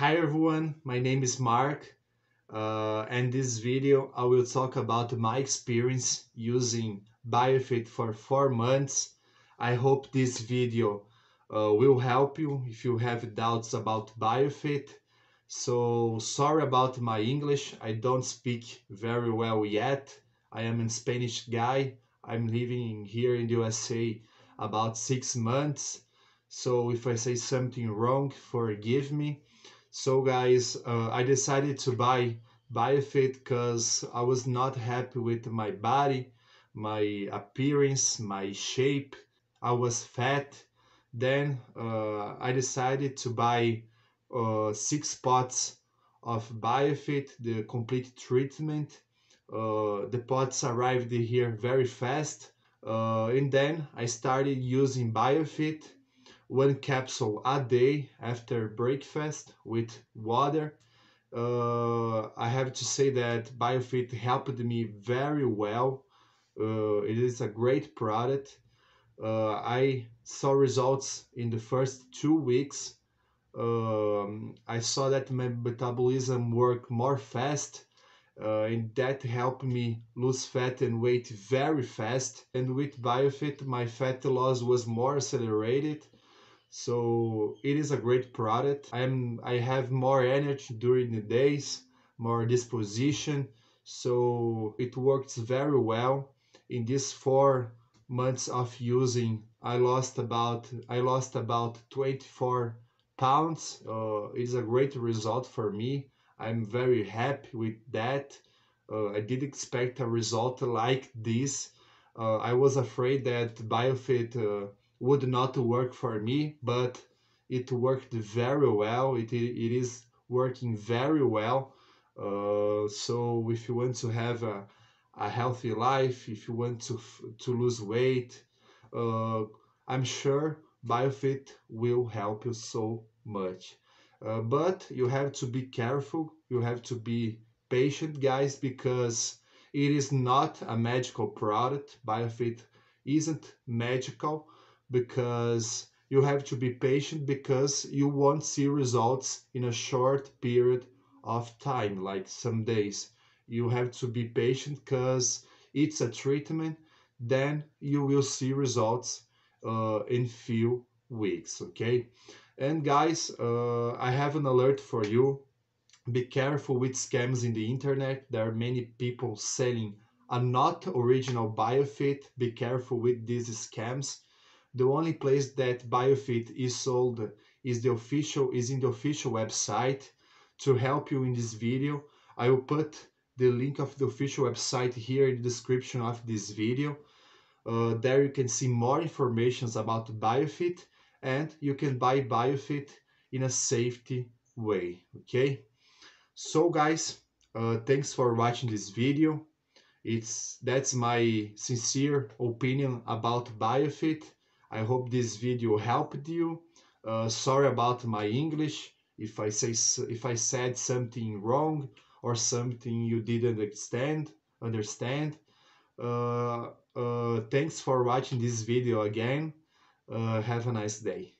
Hi everyone, my name is Mark, and this video I will talk about my experience using BioFit for 4 months. I hope this video will help you if you have doubts about BioFit. So sorry about my English, I don't speak very well yet. I am a Spanish guy, I'm living here in the USA about 6 months. So if I say something wrong, forgive me. So guys, I decided to buy BioFit because I was not happy with my body, my appearance, my shape. I was fat. Then I decided to buy 6 pots of BioFit, the complete treatment. The pots arrived here very fast. And then I started using BioFit. 1 capsule a day after breakfast with water. I have to say that BioFit helped me very well. It is a great product. I saw results in the first 2 weeks. I saw that my metabolism worked more fast, and that helped me lose fat and weight very fast. And with BioFit, my fat loss was more accelerated. So it is a great product. I have more energy during the days, more disposition. So it works very well. In these 4 months of using, I lost about 24 pounds. It's a great result for me. I'm very happy with that. I did expect a result like this. I was afraid that BioFit would not work for me, but it worked very well. It is working very well. So if you want to have a healthy life, if you want to lose weight, I'm sure BioFit will help you so much. But you have to be careful. You have to be patient, guys, because it is not a magical product. BioFit isn't magical. Because you have to be patient, because you won't see results in a short period of time, like some days. You have to be patient because it's a treatment, then you will see results in few weeks, okay? And guys, I have an alert for you. Be careful with scams in the internet. There are many people selling a not original BioFit. Be careful with these scams. The only place that BioFit is sold is in the official website. To help you in this video, I will put the link of the official website here in the description of this video. There you can see more information about BioFit, and you can buy BioFit in a safety way, okay? So guys, thanks for watching this video. That's my sincere opinion about BioFit. I hope this video helped you. Sorry about my English. If I said something wrong or something you didn't understand. Thanks for watching this video again. Have a nice day.